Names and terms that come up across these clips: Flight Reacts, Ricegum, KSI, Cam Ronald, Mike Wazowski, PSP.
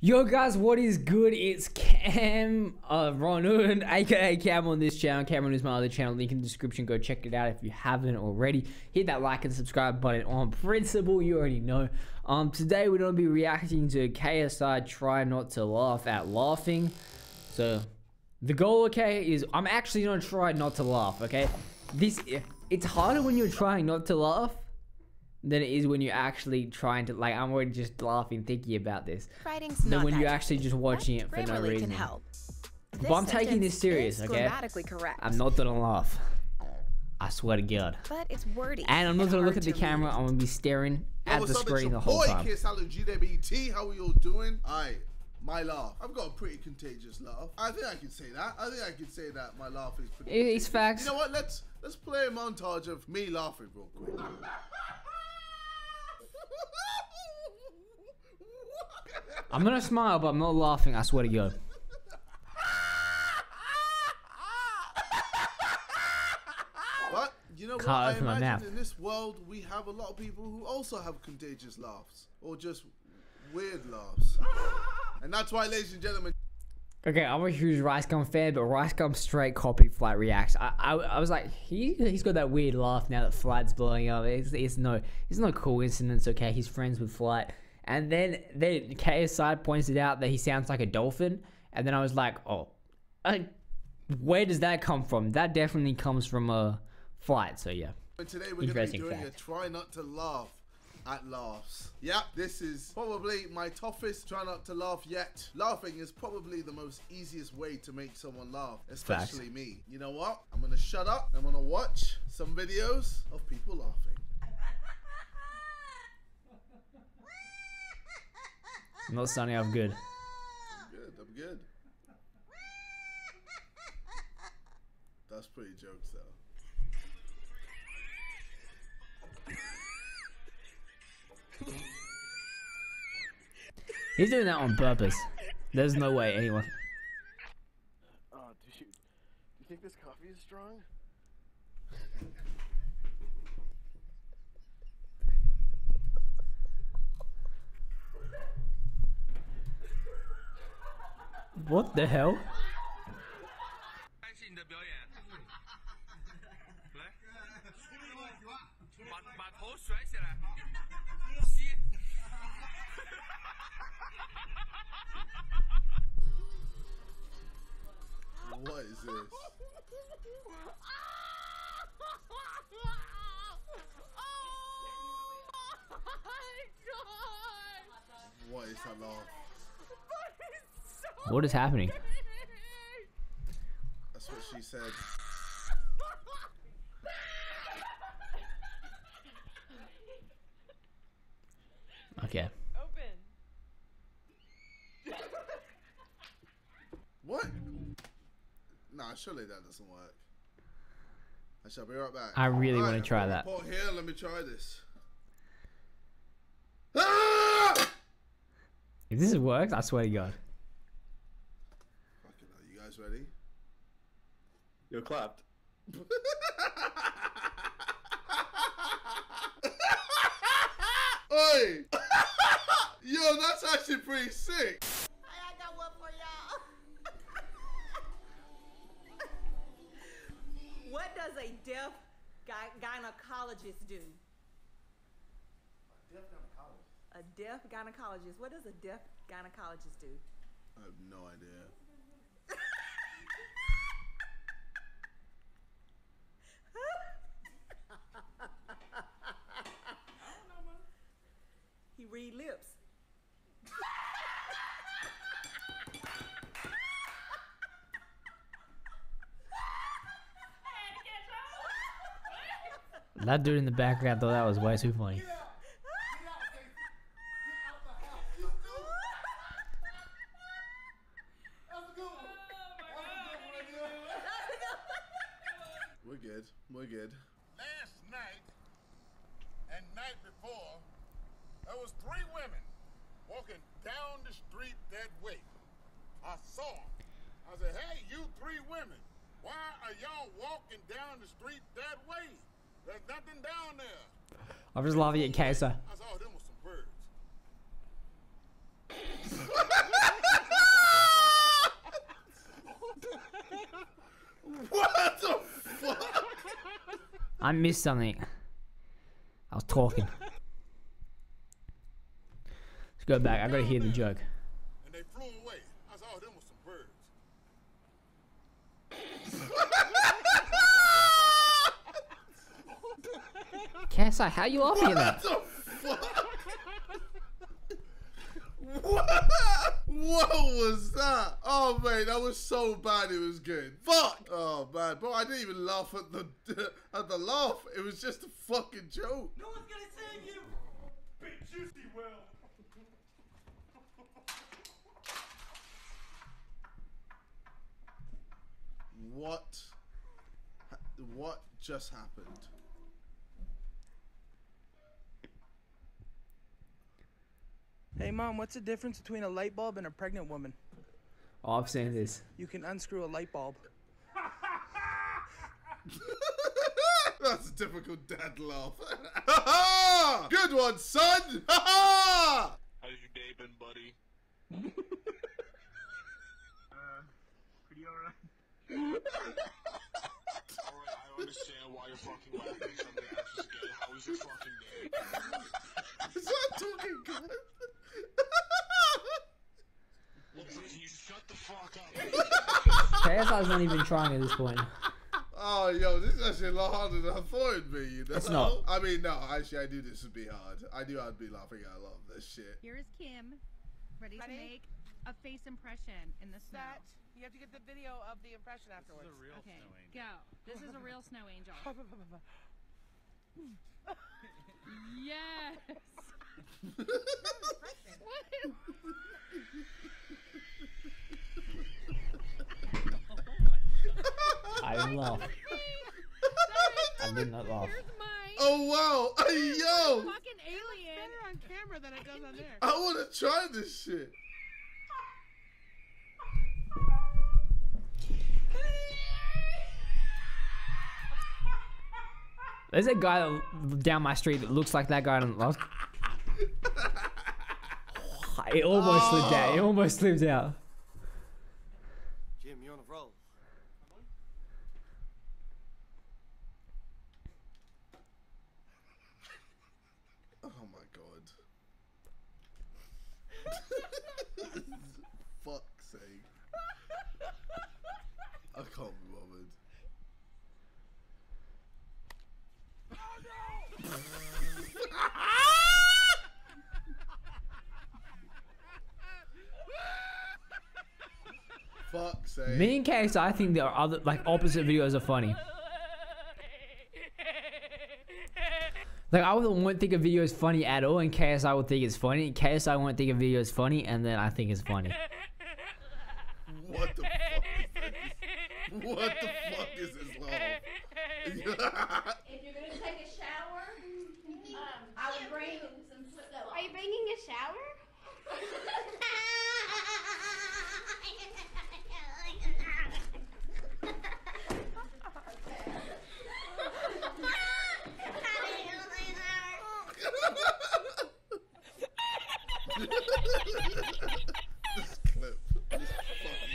Yo guys, what is good? It's Cam Ronald, aka Cam on this channel. Cameron is my other channel, link in the description. Go check it out if you haven't already. Hit that like and subscribe button on principle, you already know. Today we're gonna be reacting to KSI Try Not to Laugh at Laughing. So the goal, okay, is I'm actually gonna try not to laugh, okay? It's harder when you're trying not to laugh than it is when you're actually trying to, like, I'm already just laughing thinking about this. Writing's not when you're actually just watching it for no reason. But I'm taking this serious, okay? I'm not gonna laugh. I swear to God. But it's wordy. And I'm not gonna look at the camera. I'm gonna be staring at the screen the whole time. KSI, how are you all doing? Alright, my laugh. I've got a pretty contagious laugh. I think I can say that. My laugh is pretty contagious. It's facts. You know what? Let's play a montage of me laughing real quick. I'm gonna smile, but I'm not laughing, I swear to God. But you know what, I imagine in this world we have a lot of people who also have contagious laughs, or just weird laughs. And that's why, ladies and gentlemen. Okay, I'm a huge Ricegum fan, but Ricegum straight copied Flight Reacts. I was like, he's got that weird laugh now that Flight's blowing up. It's no coincidence, okay? He's friends with Flight. And then KSI pointed out that he sounds like a dolphin. And then I was like, oh, where does that come from? That definitely comes from a Flight. So yeah. But today we're going to be doing a try not to laugh at laughs. Yeah, this is probably my toughest try not to laugh yet. Laughing is probably the most easiest way to make someone laugh, especially me. You know what? I'm going to shut up. I'm going to watch some videos of people laughing. I'm not sounding off good. I'm good. That's pretty jokes though. He's doing that on purpose. There's no way anyone. Oh, do you think this coffee is strong? What the hell? What is this? What is that laugh? What is happening? That's what she said. Okay. Open. What? Nah, surely that doesn't work. I shall be right back. I really want to try that. Here, let me try this. Ah! If this works, I swear to God. Ready? You're clapped. Oi! Yo, that's actually pretty sick. I got one for y'all. What does a deaf gynecologist do? A deaf gynecologist. A deaf gynecologist. What does a deaf gynecologist do? I have no idea. Read lips. That dude in the background though, that was way too funny. We're good. Last night and night before, there was 3 women walking down the street that way. I saw them. I said, hey, you 3 women, why are y'all walking down the street that way? There's nothing down there. I'm just laughing at KSI. I saw them with some birds. I missed something. I was talking. Let's go back. I gotta hear the joke. And they flew away. I saw them with some birds. KSI, how you laughing at that? What the fuck? What was that? Oh man, that was so bad. It was good. Fuck. Oh man, bro, I didn't even laugh at the laugh. It was just a fucking joke. No one's gonna save you, bitch. Juicy will. What? What just happened? Hey mom, what's the difference between a light bulb and a pregnant woman? Oh, I've seen this. You can unscrew a light bulb. That's a typical dad laugh. Good one, son! How's your day been, buddy? Pretty alright. Alright, I understand why you're fucking laughing. Something else is good. How was your fucking day? Is that talking good? You shut the fuck up. KSI's not even trying at this point. Oh, yo, this is actually a lot harder than I thought it'd be, you know? It's not. I mean, no, actually, I knew this would be hard. I knew I'd be laughing at a lot of this shit. Here is Kim, ready to make a face impression in the snow. That, you have to get the video of the impression afterwards. This is a real snow angel. Go. This is a real snow angel. Yes. What? I laugh. I did not laugh. Oh wow! Hey yo! Fucking alien on camera than it does on there. I wanna try this shit. There's a guy down my street that looks like that guy on the left. It almost slipped out. It almost slipped out. Jim, you're on a roll. Oh my god. Fuck's sake. I can't be bothered. Fuck's sake. Me and KSI, I think there are other like opposite videos are funny. Like I wouldn't think a video is funny at all, and KSI would think it's funny. KSI wouldn't think a video is funny, and then I think it's funny. What the fuck is this? What the fuck is this laugh? Are you bringing a shower? This clip. This fucking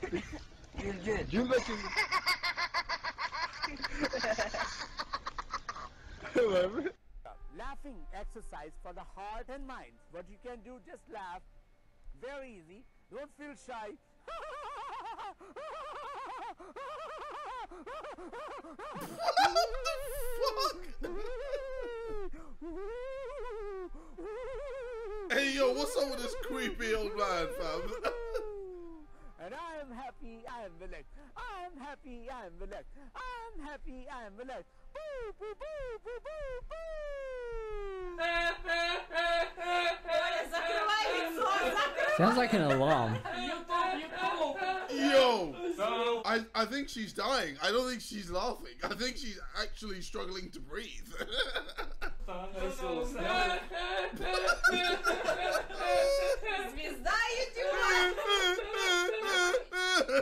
clip. You're good. You're looking. Laughing exercise for the heart and mind. What you can do, just laugh. Very easy. Don't feel shy. What the fuck? Hey yo, what's up with this creepy old man, fam? And I am happy, I am relaxed. I am happy, I am relaxed. I am happy, I am relaxed. Boo, boo, boo, boo, boo, boo. Sounds like an alarm. Yo, I think she's dying. I don't think she's laughing. I think she's actually struggling to breathe.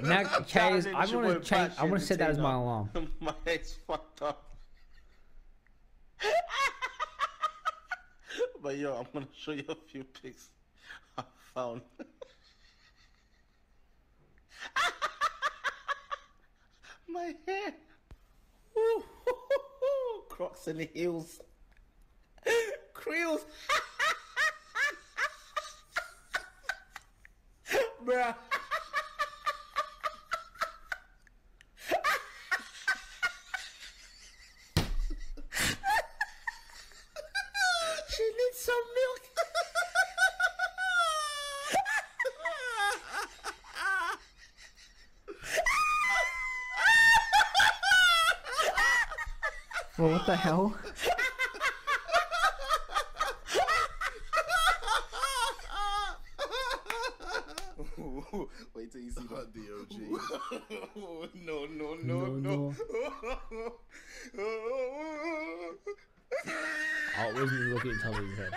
Now, Kay's, I want to change. I want to set that as my alarm. My head's fucked up. But yo, I'm gonna show you a few pics I found. My hair. Ooh. Crocs in the heels. Creels. Bruh. She needs some milk. Well, what the hell? Wait till you see that DOG. Oh, no. Oh, it wasn't even looking at the top of his head.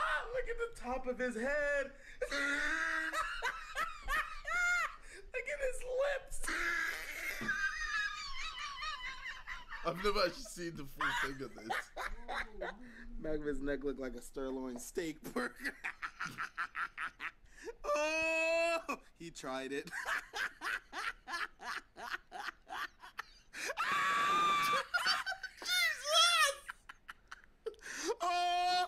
Oh, look at the top of his head. Look at his lips. I've never actually seen the full thing of this. Back of his neck looked like a sirloin steak burger. Oh, he tried it. Jesus! Oh!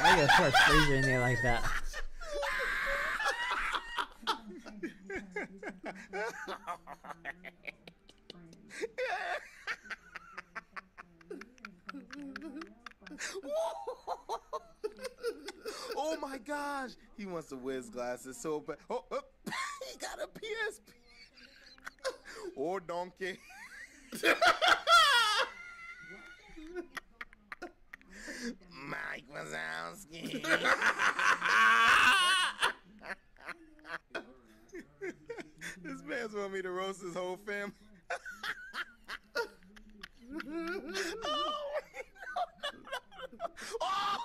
Why you put a freezer in there like that? Oh my gosh, he wants to wear his glasses so bad. Oh, he got a PSP. Oh, donkey. Mike Wazowski. This man's want me to roast his whole family. Oh, no. Oh!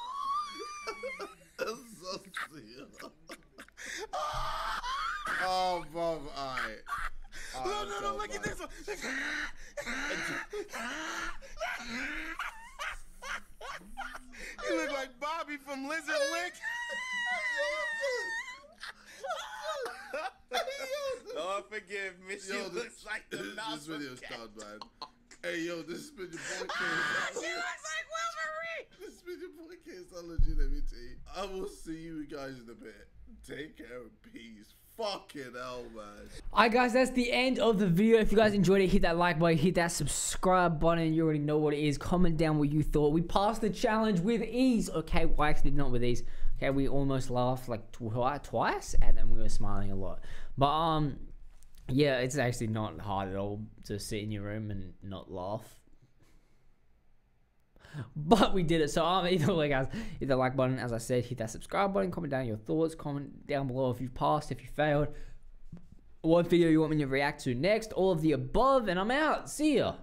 That's so silly. Oh, Bob, alright. No, look at this one. You look like Bobby from Lizard Lick. Lord forgive me, she looks like the This video's done, man. Hey, yo, this has been your boy KSI. She looks like Wolverine! This has been your boy KSI, legitimately. I will see you guys in a bit. Take care and peace. Fucking hell, man. Alright, guys, that's the end of the video. If you guys enjoyed it, hit that like button, hit that subscribe button. You already know what it is. Comment down what you thought. We passed the challenge with ease. Okay, well, actually, not with ease. Okay, we almost laughed like twice, and then we were smiling a lot. But, yeah, it's actually not hard at all to sit in your room and not laugh. But we did it. So either way, guys, hit the like button, as I said, hit that subscribe button, comment down your thoughts, comment down below if you passed, if you failed, what video you want me to react to next, all of the above, and I'm out. See ya.